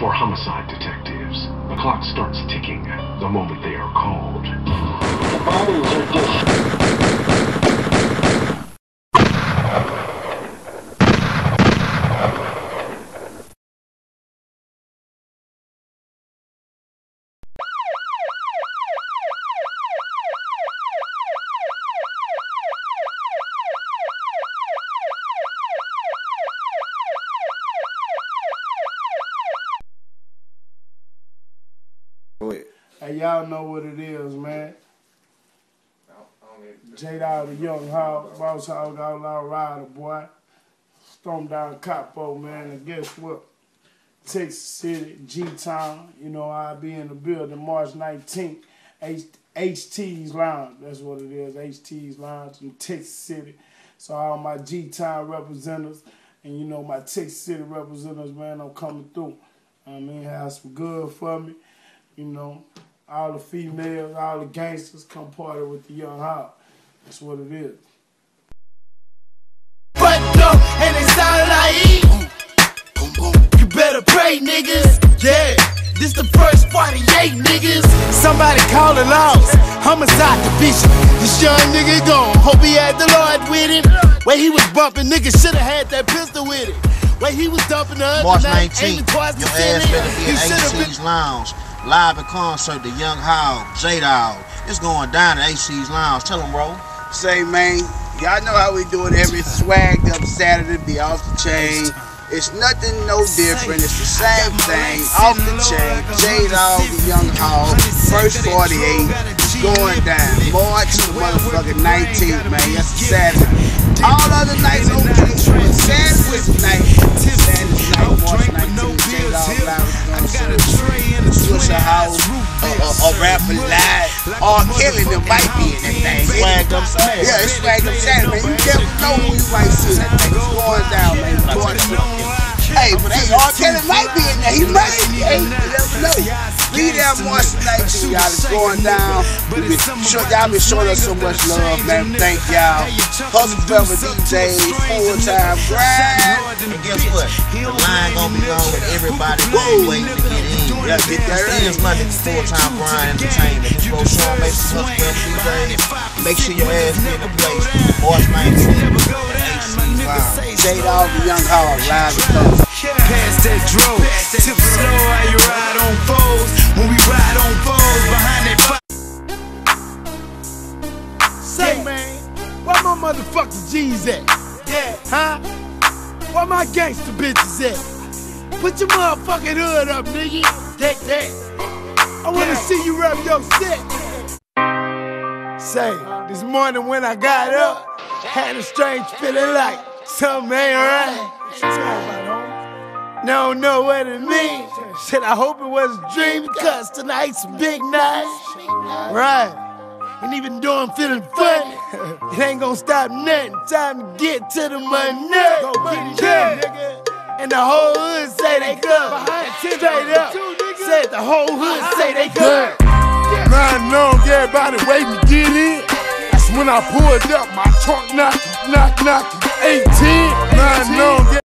For homicide detectives, the clock starts ticking the moment they are called. The bodies are y'all know what it is, man. J-Dog, the Young Hog, Boss Hog, Outlaw Rider, boy. Storm down Capo, man. And guess what? Texas City, G Town. You know, I'll be in the building March 19th. HT's Lounge. That's what it is. HT's Lounge in Texas City. So all my G Town representatives and, you know, my Texas City representatives, man, I'm coming through. I mean, have some good for me. You know, all the females, all the gangsters come party with the Young Hog. That's what it is. Fucked up and it's all I eat. You better pray, niggas. Yeah, this the first 48, niggas. Somebody call the laws. Homicide division. This young nigga gone. Hope he had the Lord with him. Way he was bumping, niggas should have had that pistol with him. Way he was dumping the other March 19th, your ass better be at AC's Lounge. Live and concert, the Young Hog, J-Dog. It's going down at AC's Lounge. Tell them, bro. Say, man, y'all know how we do it every swagged up Saturday, be off the chain. It's nothing no different. It's the same thing, off the chain. J-Dog, the Young Hog, First 48, it's going down. March the motherfucking 19th, man. That's a Saturday. All other nights open for sandwich night. Sandwich night, March 19th, J-Dog Lounge. I got a tray in the rapping live. R. Kelly might be in that thing. Swagged up Saturday. Yeah, it's swagged up Saturday, man. You never know who you might see. That thing is going down, man. Hey, but R. Kelly might be in there. He might be. Hey, you never know. Be there March 19th, y'all. It's going down. Y'all been showing us so much love, man. Thank y'all. Hustle Velvet DJs, full-time grind. And guess what? The line gonna be long with everybody waiting to get in. That is like full-time grind entertainment. This bro Sean makes some stuff. Make sure your ass be in the place. March 19th, AC's Lounge. J-Dog, the Young Hog, live and pass that drove. Tip slow how you ride on foes. When we ride on foes, behind that fight. Say, man, where my motherfucking G's at? Yeah, huh? Where my gangster bitches at? Put your motherfucking hood up, nigga. Take that. I wanna see you rub your shit. Say, this morning when I got up, had a strange feeling like something ain't right. Now I don't know what it means. Shit, I hope it was a dream, cause tonight's a big night. Right. And even though I'm feeling funny, it ain't gonna stop nothing. Time to get to the money. Go get it, nigga. And the whole hood say they good. Straight up, said the whole hood say they good. Riding long, everybody waiting to get in. That's when I pulled up, my trunk knocking, 18. Riding long,